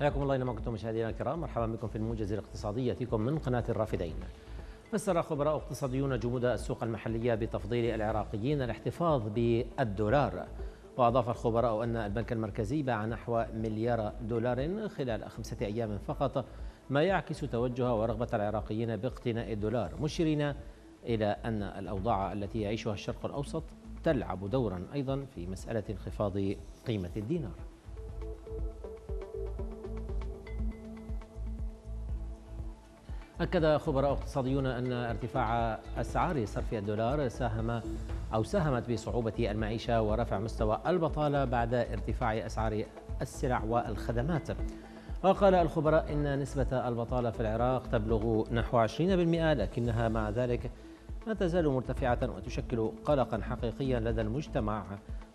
حياكم الله اينما كنتم مشاهدينا الكرام، مرحبا بكم في الموجز الاقتصادي ياتيكم من قناة الرافدين. فسر خبراء اقتصاديون جمود السوق المحلية بتفضيل العراقيين الاحتفاظ بالدولار. وأضاف الخبراء أن البنك المركزي باع نحو مليار دولار خلال 5 أيام فقط، ما يعكس توجه ورغبة العراقيين باقتناء الدولار، مشيرين إلى أن الأوضاع التي يعيشها الشرق الأوسط تلعب دورا أيضا في مسألة انخفاض قيمة الدينار. أكد خبراء اقتصاديون أن ارتفاع أسعار صرف الدولار ساهمت بصعوبة المعيشة ورفع مستوى البطالة بعد ارتفاع أسعار السلع والخدمات. وقال الخبراء إن نسبة البطالة في العراق تبلغ نحو 20%، لكنها مع ذلك لا تزال مرتفعة وتشكل قلقا حقيقيا لدى المجتمع،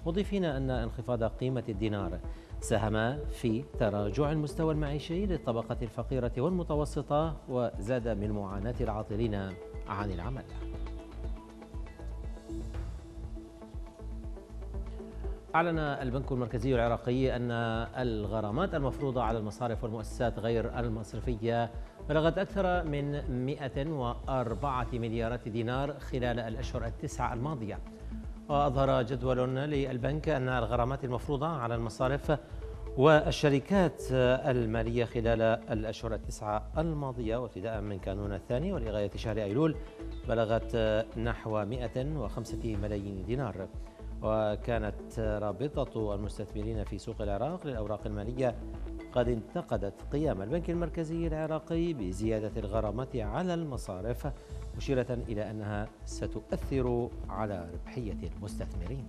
مضيفين أن انخفاض قيمة الدينار ساهم في تراجع المستوى المعيشي للطبقة الفقيرة والمتوسطة، وزاد من معاناة العاطلين عن العمل. أعلن البنك المركزي العراقي أن الغرامات المفروضة على المصارف والمؤسسات غير المصرفية بلغت أكثر من 104 مليارات دينار خلال الأشهر التسعة الماضية. وأظهر جدول للبنك أن الغرامات المفروضة على المصارف والشركات المالية خلال الأشهر التسعة الماضية وابتداء من كانون الثاني ولغاية شهر أيلول بلغت نحو 105 ملايين دينار. وكانت رابطة المستثمرين في سوق العراق للأوراق المالية قد انتقدت قيام البنك المركزي العراقي بزيادة الغرامات على المصارف، مشيرة إلى أنها ستؤثر على ربحية المستثمرين.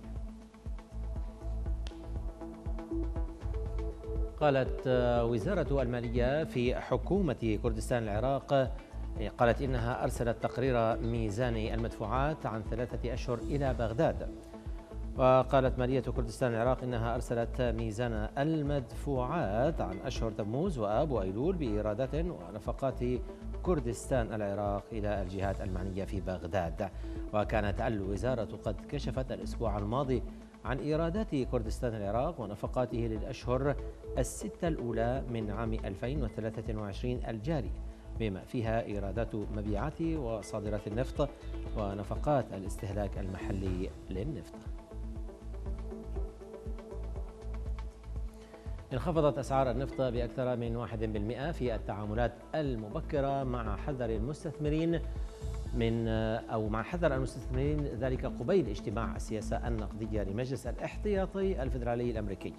قالت وزارة المالية في حكومة كردستان العراق قالت إنها أرسلت تقرير ميزاني المدفوعات عن 3 أشهر إلى بغداد. وقالت مالية كردستان العراق إنها أرسلت ميزان المدفوعات عن أشهر تموز وآب وأيلول بإيرادات ونفقات كردستان العراق إلى الجهات المعنية في بغداد. وكانت الوزارة قد كشفت الأسبوع الماضي عن إيرادات كردستان العراق ونفقاته للأشهر الستة الأولى من عام 2023 الجاري، بما فيها إيرادات مبيعات وصادرات النفط ونفقات الاستهلاك المحلي للنفط. انخفضت أسعار النفط بأكثر من 1% في التعاملات المبكرة، مع حذر المستثمرين ذلك قبيل اجتماع السياسة النقدية لمجلس الاحتياطي الفيدرالي الأمريكي.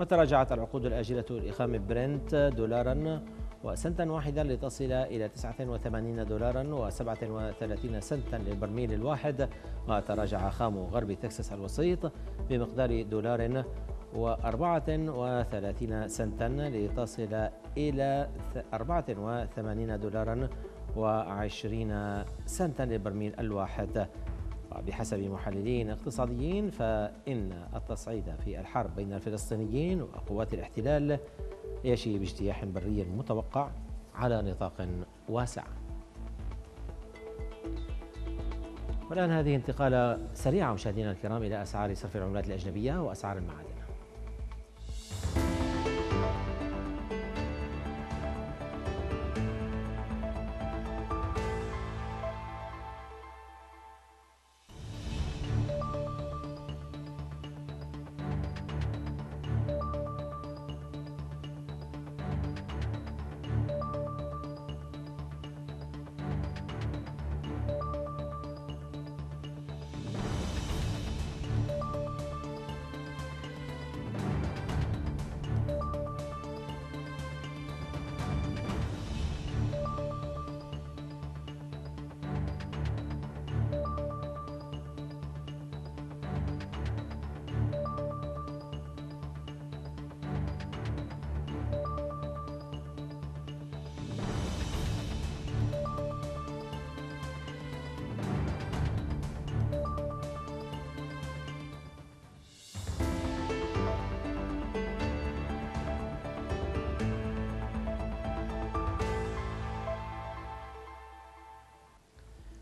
وتراجعت العقود الآجلة لخام برنت دولاراً وسنتاً واحداً لتصل إلى 89 دولاراً و37 سنتاً للبرميل الواحد. وتراجع خام غرب تكساس الوسيط بمقدار دولار و34 سنتاً لتصل إلى 84 دولاراً و20 سنتاً للبرميل الواحد. وبحسب محللين اقتصاديين فإن التصعيد في الحرب بين الفلسطينيين وقوات الاحتلال يشي باجتياح بري متوقع على نطاق واسع. والآن هذه انتقالة سريعة مشاهدينا الكرام إلى أسعار صرف العملات الأجنبية وأسعار المعادن.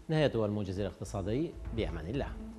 نهاية الموجز الاقتصادي، بأمان الله.